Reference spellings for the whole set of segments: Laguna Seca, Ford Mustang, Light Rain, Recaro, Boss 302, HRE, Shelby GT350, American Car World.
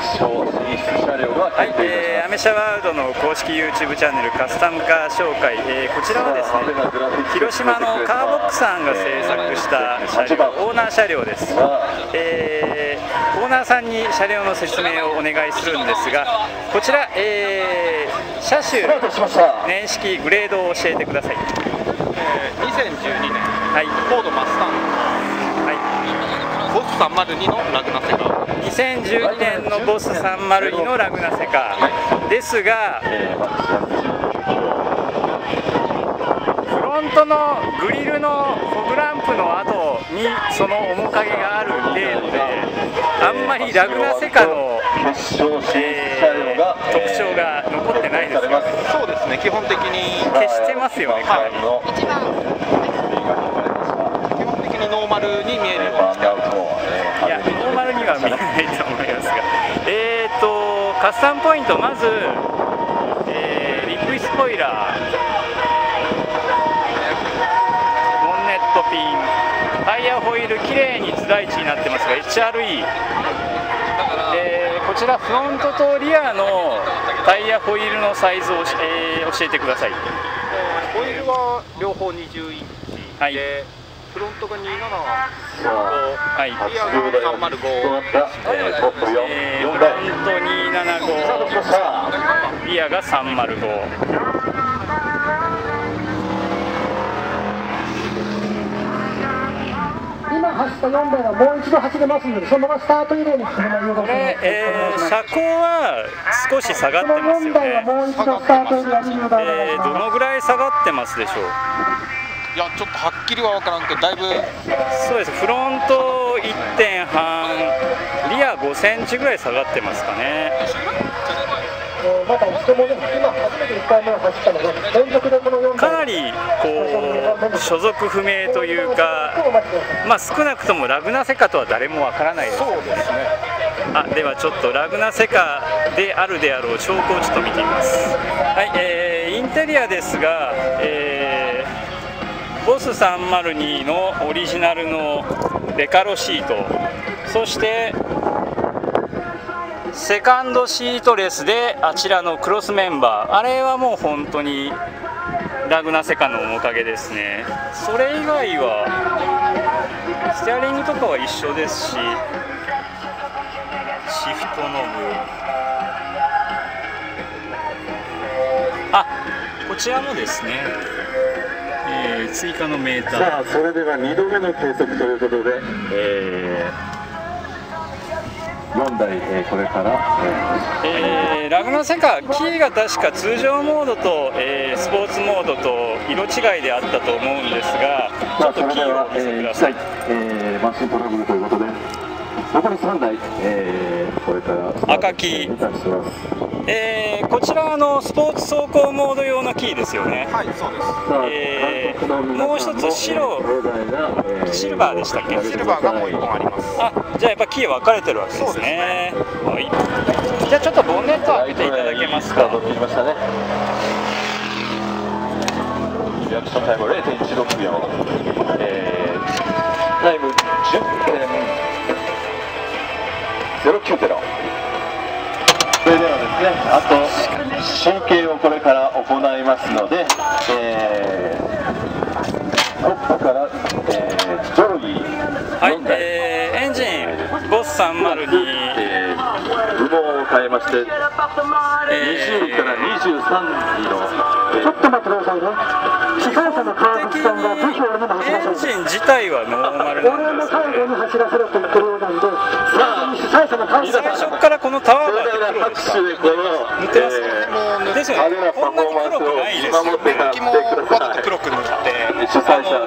決勝進出車両が決定いたします。アメ車ワールドの公式 YouTube チャンネルカスタムカー紹介、こちらはですね、広島のカーボックさんが制作した車両、オーナー車両です。オーナーさんに車両の説明をお願いするんですが、こちら、車種、年式、グレードを教えてください。2012年、はい、フォードマスタン、ボス302のラグナセガー。2012年のボス302のラグナセカーですが、フロントのグリルのフォグランプの後にその面影がある程度で、あんまりラグナセカの特徴が残ってないですよね。そうですね、基本的に消してますよね、かなり。基本的にノーマルに見えるようにしてあると。いや、ノーマルには見えないと思いますが、カスタムポイント、まず、リップスポイラー、ボンネットピン、タイヤホイール、きれいにつらい位置になってますが、HRE、こちら、フロントとリアのタイヤホイールのサイズを、教えてください。ホイールは両方20インチで、はい、フロントが27、はい、リアが305、フロント275、リアが305。今走った4台はもう一度走れますので、そのままスタート移動に進めないようです。車高は少し下がってますよね。どのぐらい下がってますでしょう。いや、ちょっとはっきりは分からんけど、だいぶそうです。フロント 1.5、リア5センチぐらい下がってますかね。まだ一度もね、今初めて1回目走ったので、連続でこの4台かなりこう所属不明というか、まあ少なくともラグナセカとは誰も分からないですよね。そうですね。あ、ではちょっとラグナセカであるであろう証拠をちょっと見てみます。はい、インテリアですが、ボス302のオリジナルのレカロシート、そしてセカンドシートレスであちらのクロスメンバー、あれはもう本当にラグナセカの面影ですね。それ以外はステアリングとかは一緒ですし、シフトノブ、あ、こちらもですね、追加のメーター。さあ、それでは2度目の計測ということで、4台、これから、ラグナセカ、キーが確か通常モードと、スポーツモードと色違いであったと思うんですが、ちょっとキーをお見せください。マシントラブルということで、残り3台、これから赤キー。こちらのスポーツ走行モード用のキーですよね。はい、そうです。もう一つ白、シルバーでしたっけ。シルバーがもう一本あります。あ、じゃあやっぱキー分かれてるわけですね。はい、じゃあちょっとボンネットを開けていただけますか。リアクションタイム 0.16 秒、タイム 10.09.0。それではですね、あと集計をこれから行いますので、トップから、ジョロギー、はい、エンジン、ボス302、羽毛を変えまして、20から23位の、ちょっと待ってくださいね、試験者の川口さんがぜひ俺にも走らせる、エンジン自体はノーマルなんですよね。俺の最後に走らせろと言ってるようなんで、最初からこのタワーまで来るんですか。塗ってますね。ですよね。こんなに黒くないですよね。ペンキもわざと黒く塗って、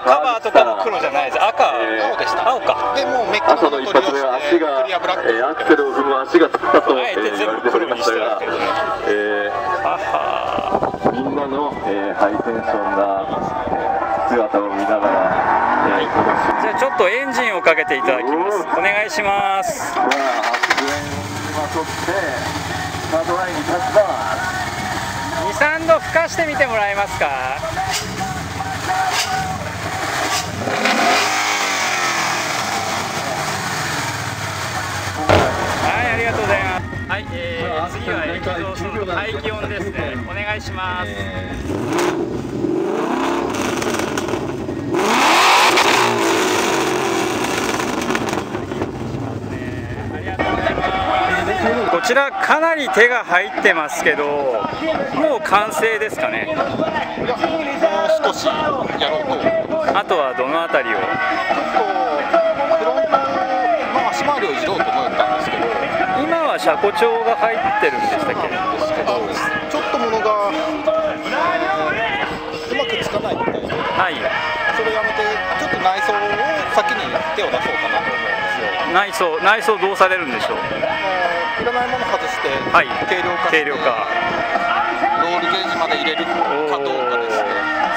カバーとかも黒じゃないです。赤、青でした。青か。で、もうメッキの一発目は足が、アクセルを踏む足がつったと言われておりましたが、みんなのハイテンションな姿を見ながら、じゃあちょっとエンジンをかけていただきます。お願いします。まあ、2、3度吹かしてみてもらえますか。はい、ありがとうございます。はい、次は液蔵その大気温ですね。お願いします。こちらかなり手が入ってますけど、もう完成ですかね。もう少しやろうと。あとはどのあたりを。フロントの足回りをいじろうと思ったんですけど。今は車庫帳が入ってるんでしたっけ？ちょっとものがうまくつかないみたいで、はい、それやめてちょっと内装を先に手を出そうかなと思うんですよ。内装どうされるんでしょう？いらないもの外して、はい、軽量化ロールゲージまで入れるかどうかですね。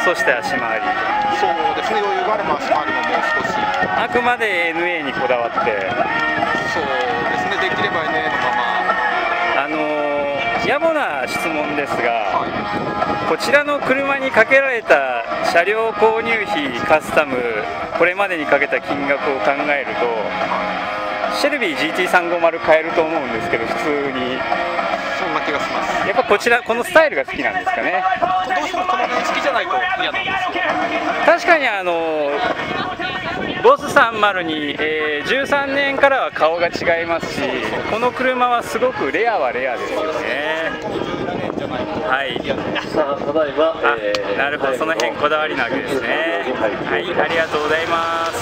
そして足回り、そうですね、余裕があれば足回りももう少し、あくまで NA にこだわって、そうですね、できればねのまま。野暮な質問ですが、はい、こちらの車にかけられた車両購入費カスタム、これまでにかけた金額を考えると、はい、シェルビー GT350 買えると思うんですけど、普通にそんな気がします。やっぱこのスタイルが好きなんですかね。どうしてもこの認識じゃないと嫌なんですよ。確かにボス302、13年からは顔が違いますし、この車はすごくレアはレアですよね。はい、なるほど、その辺こだわりなわけですね。はい、ありがとうございます。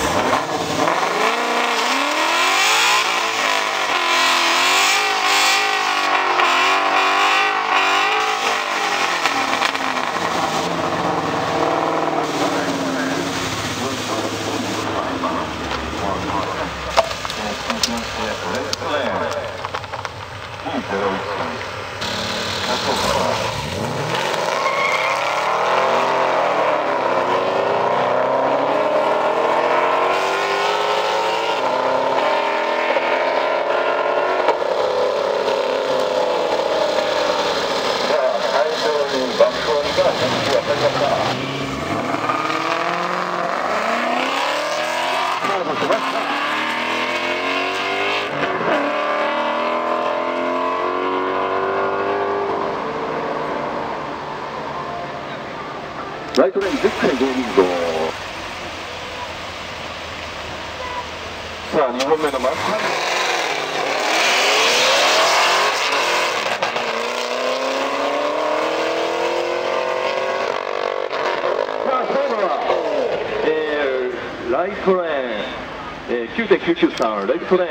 ライトレイン10回ゴールド。さあ2本目のマッチ。ライトレーン、9.993、レフトレーン。